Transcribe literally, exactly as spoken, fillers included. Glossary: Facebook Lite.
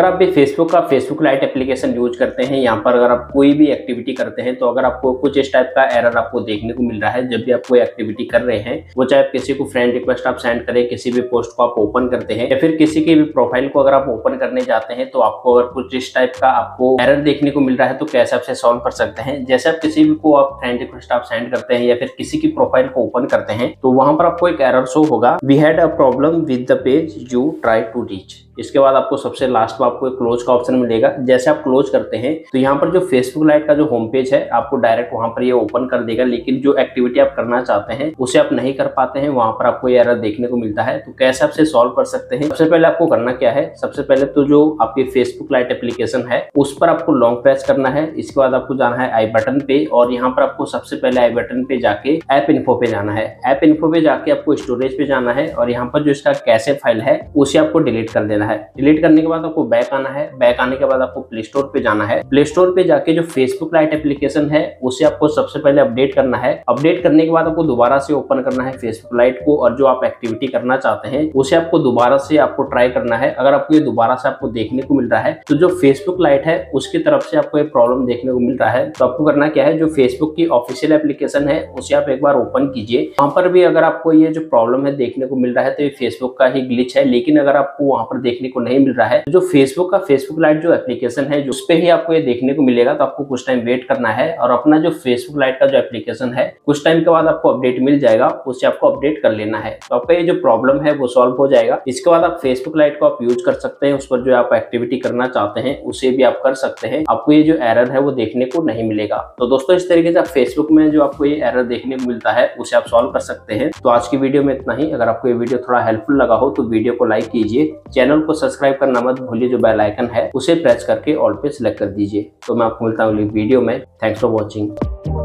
अगर आप भी फेसबुक का फेसबुक लाइट एप्लीकेशन यूज करते हैं, यहाँ पर अगर आप कोई भी एक्टिविटी करते हैं तो अगर आपको कुछ इस टाइप का एरर आपको देखने को मिल रहा है जब भी आप कोई एक्टिविटी कर रहे हैं, वो चाहे आप किसी को फ्रेंड रिक्वेस्ट आप सेंड करें, किसी भी पोस्ट को आप ओपन करते हैं या फिर किसी की भी प्रोफाइल को अगर आप ओपन करने जाते हैं तो आपको अगर कुछ इस टाइप का आपको एरर देखने को मिल रहा है तो कैसे आपसे सॉल्व कर सकते हैं। जैसे आप किसी भी को आप फ्रेंड रिक्वेस्ट आप सेंड करते हैं या फिर किसी की प्रोफाइल को ओपन करते हैं तो वहां पर आपको एक एरर शो होगा, we had a problem with the page you try to reach. इसके बाद आपको सबसे लास्ट में आपको एक क्लोज का ऑप्शन मिलेगा। जैसे आप क्लोज करते हैं तो यहाँ पर जो फेसबुक लाइट का जो होम पेज है आपको डायरेक्ट वहां पर ये ओपन कर देगा, लेकिन जो एक्टिविटी आप करना चाहते हैं उसे आप नहीं कर पाते हैं, वहां पर आपको ये एरर देखने को मिलता है। तो कैसे आपसे सॉल्व कर सकते हैं, सबसे पहले आपको करना क्या है, सबसे पहले तो जो आपकी फेसबुक लाइट एप्लीकेशन है उस पर आपको लॉन्ग प्रेस करना है। इसके बाद आपको जाना है आई बटन पे और यहाँ पर आपको सबसे पहले आई बटन पे जाके ऐप इन्फो पे जाना है। ऐप इन्फो पे जाके आपको स्टोरेज पे जाना है और यहाँ पर जो इसका कैसे फाइल है उसे आपको डिलीट कर देना है। डिलीट करने के बाद आपको बैक आना है, बैक आने के बाद आपको प्ले स्टोर पे जाना है। प्ले स्टोर पे जाके जो फेसबुक लाइट एप्लीकेशन है उसे आपको सबसे पहले अपडेट करना है। अपडेट करने के बाद आपको दोबारा से ओपन करना है फेसबुक लाइट को और जो आप एक्टिविटी करना चाहते हैं उसे आपको दोबारा से आपको ट्राई करना है। अगर आपको ये दोबारा से आपको देखने को मिल रहा है तो जो फेसबुक लाइट है उसकी तरफ से आपको ये प्रॉब्लम देखने को मिल रहा है। तो आपको करना क्या है, जो फेसबुक की ऑफिशियल एप्लीकेशन है उसे आप एक बार ओपन कीजिए। वहां पर भी अगर आपको ये जो प्रॉब्लम है देखने को मिल रहा है तो ये फेसबुक का ही ग्लिच है, लेकिन अगर आपको वहां पर देखने को नहीं मिल रहा है जो फेसबुक का फेसबुक लाइट जो एप्लीकेशन है उस पे ही आपको ये देखने को मिलेगा। तो आपको कुछ टाइम वेट करना है और अपना जो फेसबुक लाइट का जो एप्लीकेशन है कुछ टाइम के बाद आपको अपडेट मिल जाएगा, उससे आपको अपडेट कर लेना है तो आपका ये जो प्रॉब्लम है वो सॉल्व हो जाएगा। इसके बाद आप फेसबुक लाइट को आप यूज कर सकते हैं, उस पर जो आप एक्टिविटी करना चाहते हैं उसे भी आप कर सकते हैं, आपको ये जो एरर है वो देखने को नहीं मिलेगा। तो दोस्तों इस तरीके से आप फेसबुक में जो आपको ये एरर देखने को मिलता है उसे आप सॉल्व कर सकते हैं। तो आज की वीडियो में इतना ही। अगर आपको ये वीडियो थोड़ा हेल्पफुल लगा हो तो वीडियो को लाइक कीजिए, चैनल को सब्सक्राइब करना मत भूलिए, जो बेल आइकन है उसे प्रेस करके ऑल पे सिलेक्ट कर दीजिए। तो मैं आपको मिलता हूँ अगली वीडियो में। Thanks for watching.